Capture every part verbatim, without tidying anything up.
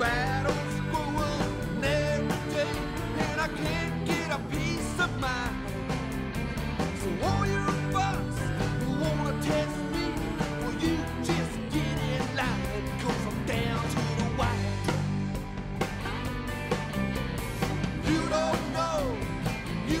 battles going every day, and I can't get a peace of mind. So all you fucks who wanna test me, well, you just get in line, 'cause I'm down to the wire. You don't know, you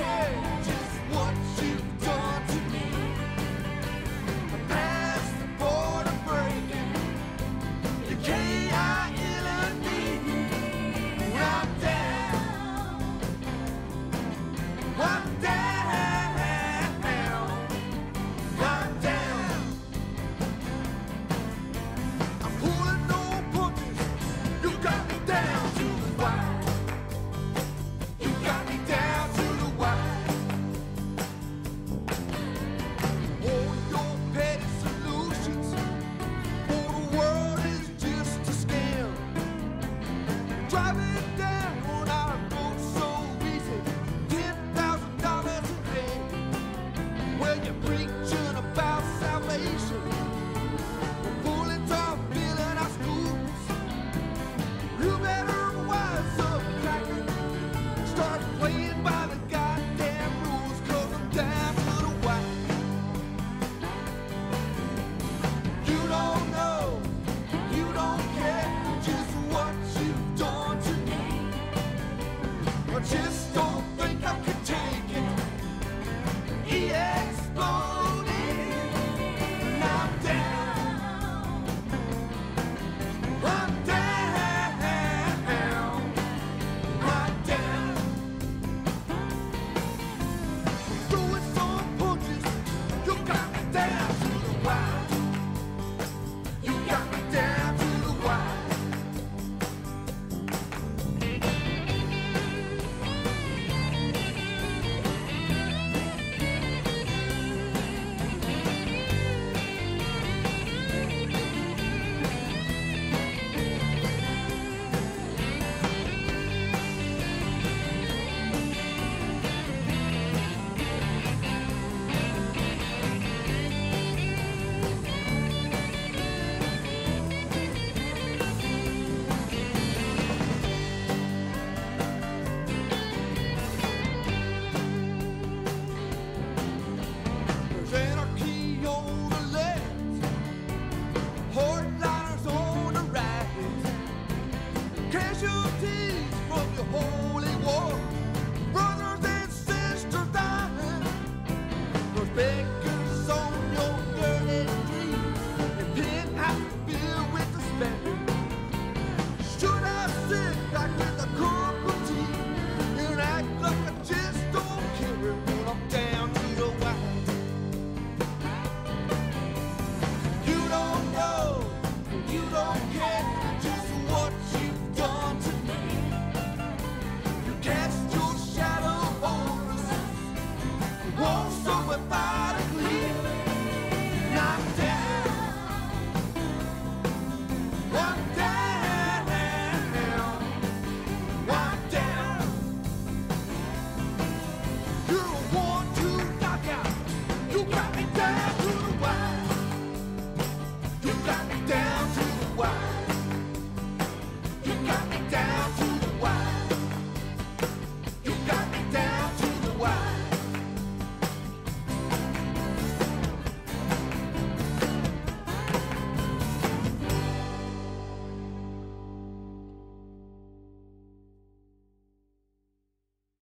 care just what you've done to me. I'm past the border breaking. You can't